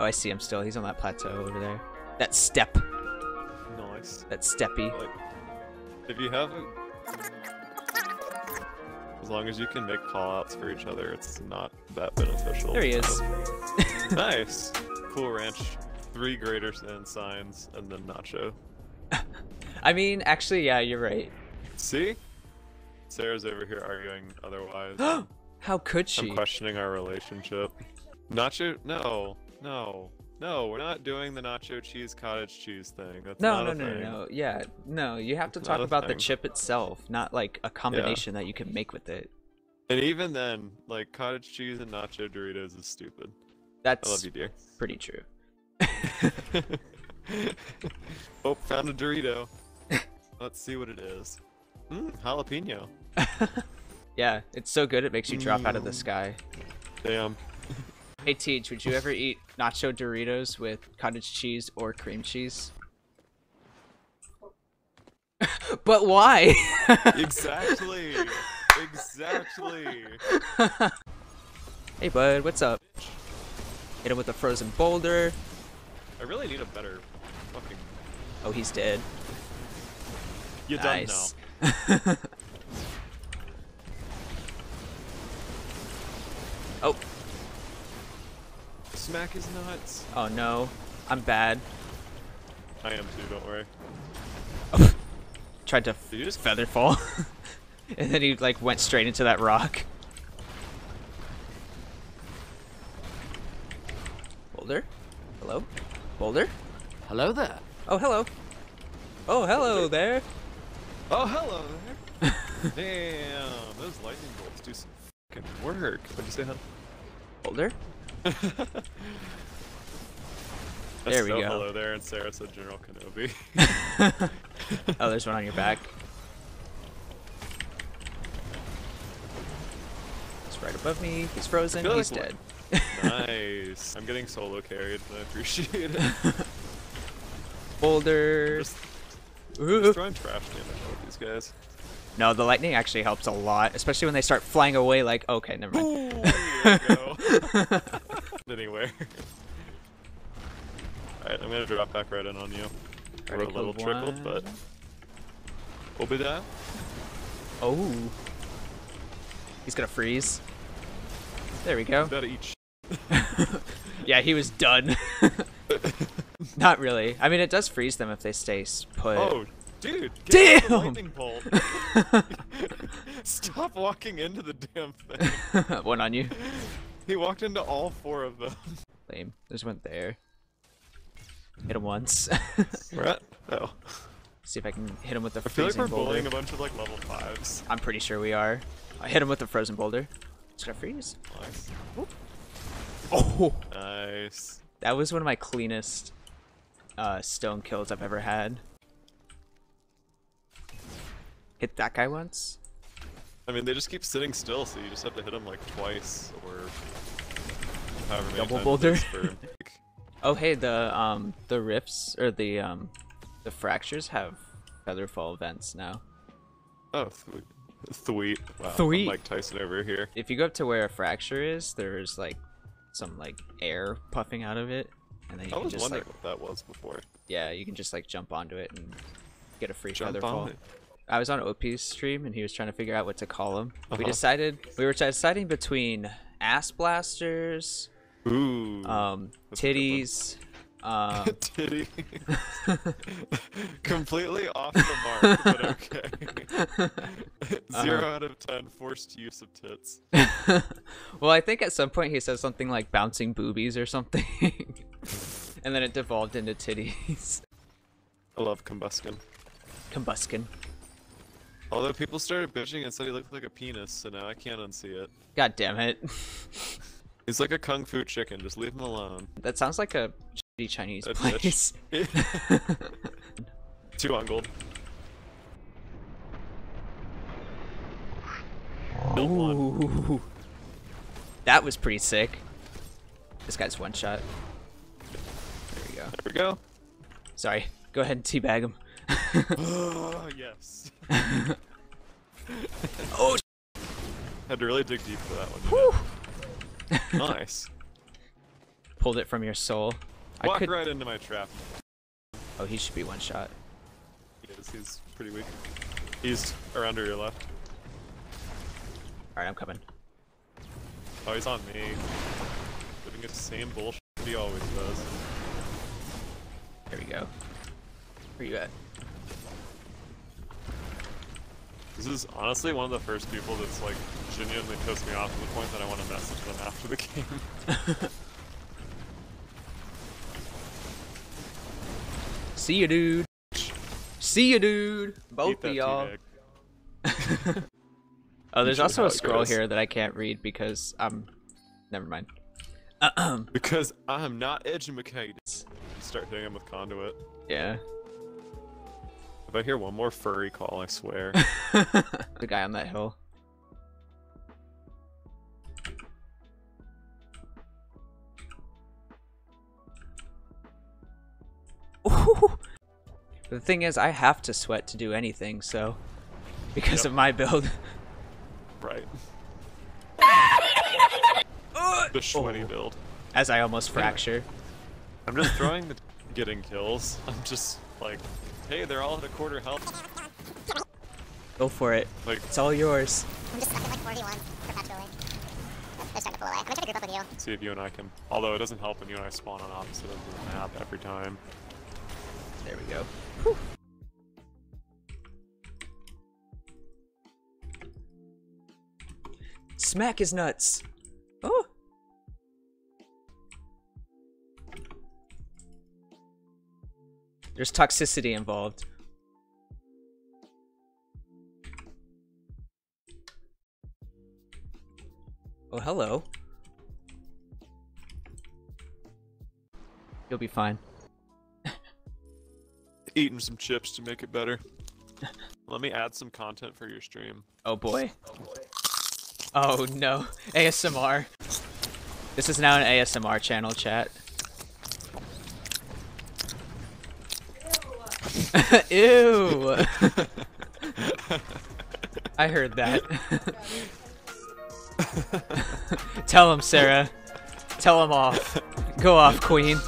Oh, I see him still. He's on that plateau over there. That step. Nice. That steppy. Like, if you haven't... As long as you can make call-outs for each other, it's not that beneficial. There he is. Nice. Cool Ranch. 3 greater than signs, and then Nacho. I mean, actually, yeah, you're right. See? Sarah's over here arguing otherwise. How could she? I'm questioning our relationship. Nacho? No. No. No, we're not doing the nacho cheese cottage cheese thing. That's no, not no, a no, thing. No, no. Yeah, no. You have to talk about the chip itself, not like a combination that you can make with it. And even then, like cottage cheese and nacho Doritos is stupid. That's I love you, dear. Pretty true. Oh, found a Dorito. Let's see what it is. Jalapeno. Yeah, it's so good it makes you drop out of the sky. Damn. Hey Teej, would you ever eat nacho Doritos with cottage cheese or cream cheese? But why? Exactly. Exactly. Hey bud, what's up? Hit him with a frozen boulder. I really need a better fucking... Oh, he's dead. You're nice. Done now. Oh. Smack his nuts. Oh no, I'm bad. I am too, don't worry. Oh. Tried to feather fall. And then he like went straight into that rock. Boulder? Hello? Boulder? Hello there. Oh, hello. Oh, hello there. Oh, hello there. Damn, those lightning bolts do some fucking work. What'd you say, huh? Boulder? There we go. Hello there, and Sarah said General Kenobi. Oh, there's one on your back. He's right above me. He's frozen. He's dead. Nice. I'm getting solo carried, and I appreciate it. Boulder. Just throwing trash damage with these guys. No, the lightning actually helps a lot, especially when they start flying away. Like, okay, never mind. Ooh, there you go. Anywhere. Alright, I'm gonna drop back right in on you. We're a little trickled, but we'll be there. Oh. He's gonna freeze. There we go. Gotta eat shit. Yeah, he was done. Not really. I mean, it does freeze them if they stay put. Oh, dude! Get damn! The lightning bolt. Stop walking into the damn thing. One on you. He walked into all 4 of them. Lame. There's one there. Hit him once. We're at... Oh. See if I can hit him with the freezing boulder. I feel like we're bullying a bunch of like level 5s. I'm pretty sure we are. I hit him with the frozen boulder. It's gonna freeze. Nice. Whoop. Oh! Nice. That was one of my cleanest stone kills I've ever had. Hit that guy once. I mean, they just keep sitting still, so you just have to hit them like twice or however many times. Double boulder. Oh, hey, the rifts or the fractures have featherfall vents now. Oh, sweet. Wow, sweet. Mike Tyson over here. If you go up to where a fracture is, there's like some like air puffing out of it, and then you can just like. I was wondering what that was before. Yeah, you can just like jump onto it and get a free featherfall. I was on OP's stream and he was trying to figure out what to call him. We decided we were deciding between ass blasters, ooh, titties, titty, completely off the mark, but okay. 0 out of 10 forced use of tits. Well, I think at some point he said something like bouncing boobies or something, and then it devolved into titties. I love Combuskin. Combuskin. Although people started bitching and said he looked like a penis, so now I can't unsee it. God damn it. He's like a kung fu chicken, just leave him alone. That sounds like a shitty Chinese place. 2 on gold. Ooh. That was pretty sick. This guy's one shot. There we go. There we go. Sorry, go ahead and teabag him. Oh, yes. Oh, had to really dig deep for that one. Nice. pulled it from your soul. Walk I could... right into my trap. Oh, he should be one shot. He is. He's pretty weak. He's around to your left. All right, I'm coming. Oh, he's on me. Doing the same bullshit he always does. There we go. Where you at? This is honestly one of the first people that's like genuinely pissed me off to the point that I want to message them after the game. See you, dude. See you, dude. Both of y'all. Oh, there's also a scroll here that I can't read because I'm... Never mind. Because I'm not edumacated. Start doing them with conduit. Yeah. If I hear one more furry call, I swear. The guy on that hill. Ooh. The thing is, I have to sweat to do anything, so... Because of my build. Right. The sweaty build. As I almost fracture. I'm just throwing the... getting kills. I'm just like... Hey, they're all at a quarter health. Go for it. Like, it's all yours. I'm just stuck at like 41 perpetually. They're starting to pull away. I'm gonna try to group up with you. Let's see if you and I can. Although it doesn't help when you and I spawn on opposite ends of the map every time. There we go. Whew. Smack his nuts. Oh. There's toxicity involved. Oh, hello. You'll be fine. Eating some chips to make it better. Let me add some content for your stream. Oh boy. Oh boy. Oh no. ASMR. This is now an ASMR channel, chat. Ew! I heard that. Tell him, Sarah. Tell him off. Go off, queen.